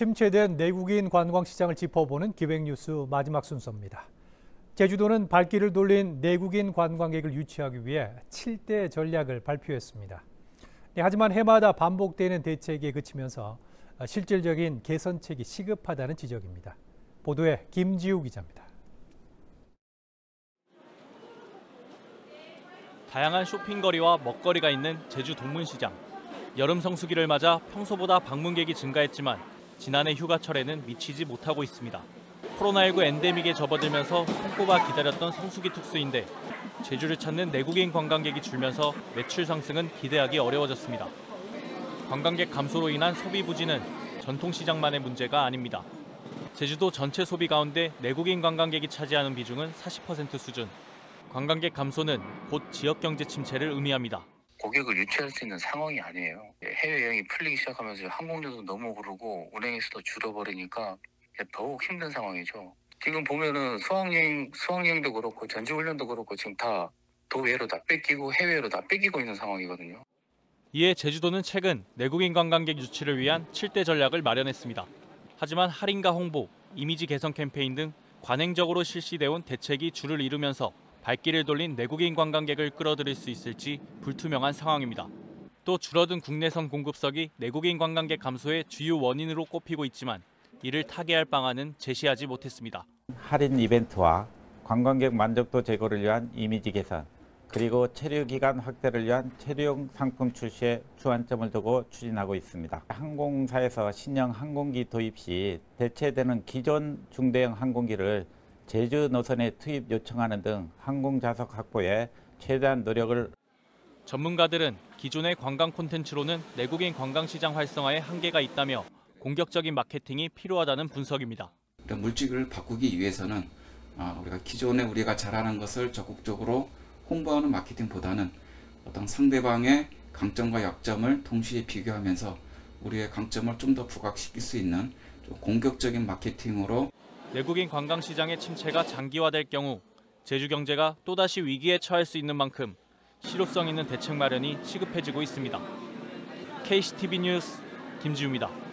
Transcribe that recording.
침체된 내국인 관광시장을 짚어보는 기획뉴스 마지막 순서입니다. 제주도는 발길을 돌린 내국인 관광객을 유치하기 위해 7대 전략을 발표했습니다. 하지만 해마다 반복되는 대책에 그치면서 실질적인 개선책이 시급하다는 지적입니다. 보도에 김지우 기자입니다. 다양한 쇼핑거리와 먹거리가 있는 제주 동문시장. 여름 성수기를 맞아 평소보다 방문객이 증가했지만 지난해 휴가철에는 미치지 못하고 있습니다. 코로나19 엔데믹에 접어들면서 손꼽아 기다렸던 성수기 특수인데 제주를 찾는 내국인 관광객이 줄면서 매출 상승은 기대하기 어려워졌습니다. 관광객 감소로 인한 소비 부진은 전통시장만의 문제가 아닙니다. 제주도 전체 소비 가운데 내국인 관광객이 차지하는 비중은 40% 수준. 관광객 감소는 곧 지역경제 침체를 의미합니다. 고객을 유치할 수 있는 상황이 아니에요. 해외여행이 풀리기 시작하면서 항공료도 너무 오르고 운행에서도 줄어버리니까 더욱 힘든 상황이죠. 지금 보면은 수학여행도 그렇고 전지훈련도 그렇고 지금 다 도외로 다 뺏기고 해외로 다 뺏기고 있는 상황이거든요. 이에 제주도는 최근 내국인 관광객 유치를 위한 7대 전략을 마련했습니다. 하지만 할인가 홍보, 이미지 개선 캠페인 등 관행적으로 실시돼 온 대책이 줄을 이루면서 발길을 돌린 내국인 관광객을 끌어들일 수 있을지 불투명한 상황입니다. 또 줄어든 국내선 공급석이 내국인 관광객 감소의 주요 원인으로 꼽히고 있지만 이를 타개할 방안은 제시하지 못했습니다. 할인 이벤트와 관광객 만족도 제고를 위한 이미지 개선, 그리고 체류 기간 확대를 위한 체류용 상품 출시에 주안점을 두고 추진하고 있습니다. 항공사에서 신형 항공기 도입 시 대체되는 기존 중대형 항공기를 제주 노선에 투입 요청하는 등 항공 좌석 확보에 최대한 노력을. 전문가들은 기존의 관광 콘텐츠로는 내국인 관광시장 활성화에 한계가 있다며 공격적인 마케팅이 필요하다는 분석입니다. 이런 물질을 바꾸기 위해서는 우리가 기존에 우리가 잘하는 것을 적극적으로 홍보하는 마케팅보다는 어떤 상대방의 강점과 약점을 동시에 비교하면서 우리의 강점을 좀 더 부각시킬 수 있는 좀 공격적인 마케팅으로. 내국인 관광시장의 침체가 장기화될 경우 제주 경제가 또다시 위기에 처할 수 있는 만큼 실효성 있는 대책 마련이 시급해지고 있습니다. KCTV 뉴스 김지우입니다.